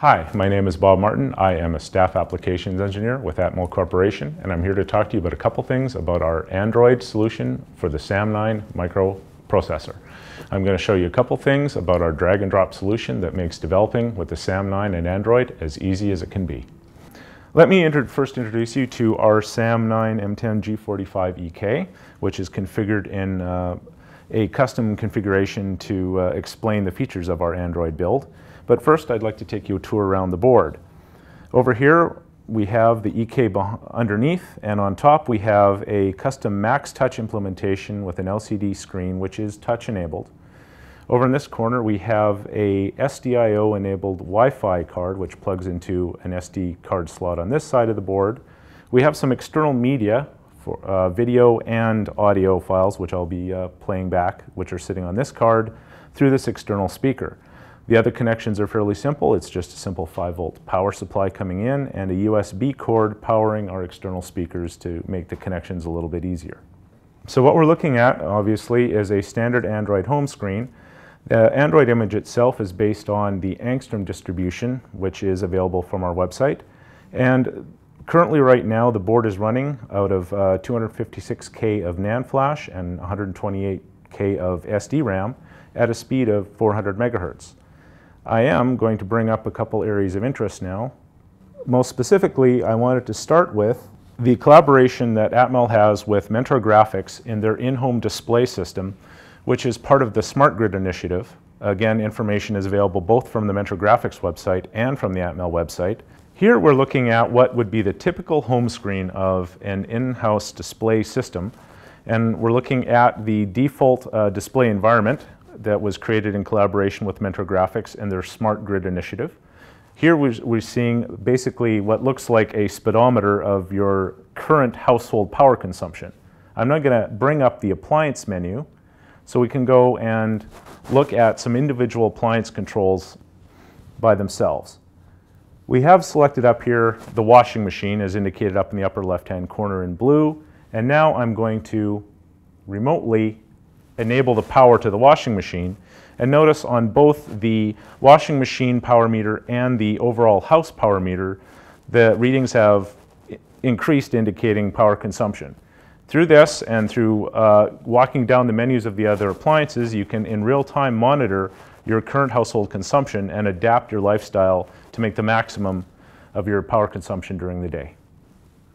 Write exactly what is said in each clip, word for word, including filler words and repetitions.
Hi, my name is Bob Martin. I am a staff applications engineer with Atmel Corporation, and I'm here to talk to you about a couple things about our Android solution for the SAM nine microprocessor. I'm going to show you a couple things about our drag and drop solution that makes developing with the SAM nine and Android as easy as it can be. Let me inter- first introduce you to our SAM nine M ten G forty-five E K, which is configured in uh, a custom configuration to uh, explain the features of our Android build. But first, I'd like to take you a tour around the board. Over here, we have the E K underneath, and on top we have a custom MaxTouch implementation with an L C D screen, which is touch-enabled. Over in this corner, we have a S D I O-enabled Wi-Fi card, which plugs into an S D card slot on this side of the board. We have some external media, for uh, video and audio files, which I'll be uh, playing back, which are sitting on this card, through this external speaker. The other connections are fairly simple. It's just a simple five volt power supply coming in and a U S B cord powering our external speakers to make the connections a little bit easier. So what we're looking at, obviously, is a standard Android home screen. The Android image itself is based on the Angstrom distribution, which is available from our website. And currently right now, the board is running out of uh, two hundred fifty-six K of NAND flash and one hundred twenty-eight K of S D RAM at a speed of four hundred megahertz. I am going to bring up a couple areas of interest now. Most specifically, I wanted to start with the collaboration that Atmel has with Mentor Graphics in their in-home display system, which is part of the Smart Grid Initiative. Again, information is available both from the Mentor Graphics website and from the Atmel website. Here we're looking at what would be the typical home screen of an in-house display system, and we're looking at the default uh, display environment that was created in collaboration with Mentor Graphics and their Smart Grid Initiative. Here we're seeing basically what looks like a speedometer of your current household power consumption. I'm not going to bring up the appliance menu, so we can go and look at some individual appliance controls by themselves. We have selected up here the washing machine, as indicated up in the upper left-hand corner in blue, and now I'm going to remotely enable the power to the washing machine, and notice on both the washing machine power meter and the overall house power meter, the readings have increased, indicating power consumption. Through this and through uh, walking down the menus of the other appliances, you can in real time monitor your current household consumption and adapt your lifestyle to make the maximum of your power consumption during the day.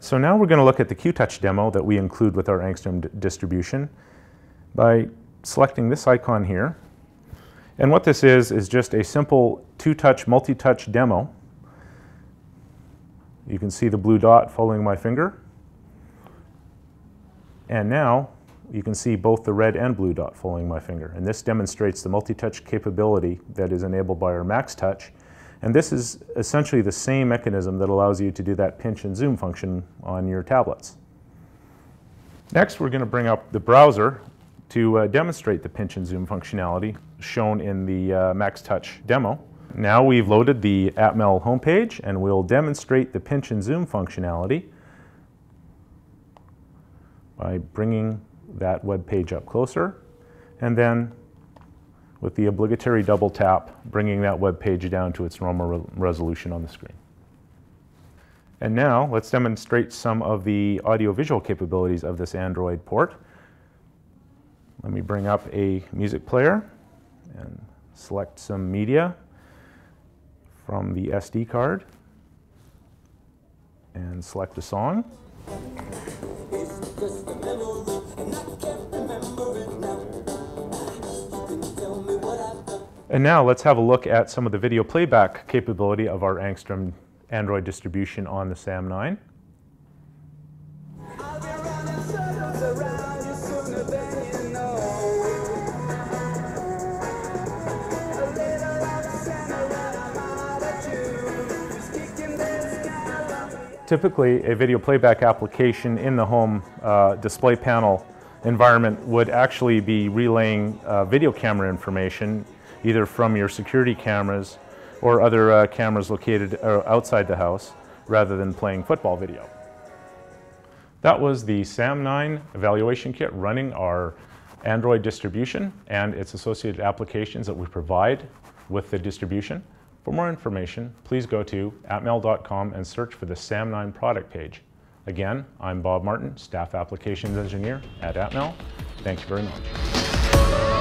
So now we're going to look at the Q-Touch demo that we include with our Angstrom distribution by selecting this icon here. And what this is, is just a simple two-touch, multi-touch demo. You can see the blue dot following my finger. And now you can see both the red and blue dot following my finger. And this demonstrates the multi-touch capability that is enabled by our MaxTouch. And this is essentially the same mechanism that allows you to do that pinch and zoom function on your tablets. Next, we're going to bring up the browser to uh, demonstrate the pinch and zoom functionality shown in the uh, MaxTouch demo. Now we've loaded the Atmel homepage, and we'll demonstrate the pinch and zoom functionality by bringing that web page up closer, and then with the obligatory double tap, bringing that web page down to its normal re resolution on the screen. And now let's demonstrate some of the audiovisual capabilities of this Android port. Let me bring up a music player and select some media from the S D card and select a song. And now let's have a look at some of the video playback capability of our Angstrom Android distribution on the SAM nine. Typically, a video playback application in the home uh, display panel environment would actually be relaying uh, video camera information either from your security cameras or other uh, cameras located uh, outside the house rather than playing football video. That was the SAM nine evaluation kit running our Android distribution and its associated applications that we provide with the distribution. For more information, please go to atmel dot com and search for the SAM nine product page. Again, I'm Bob Martin, Staff Applications Engineer at Atmel. Thanks very much.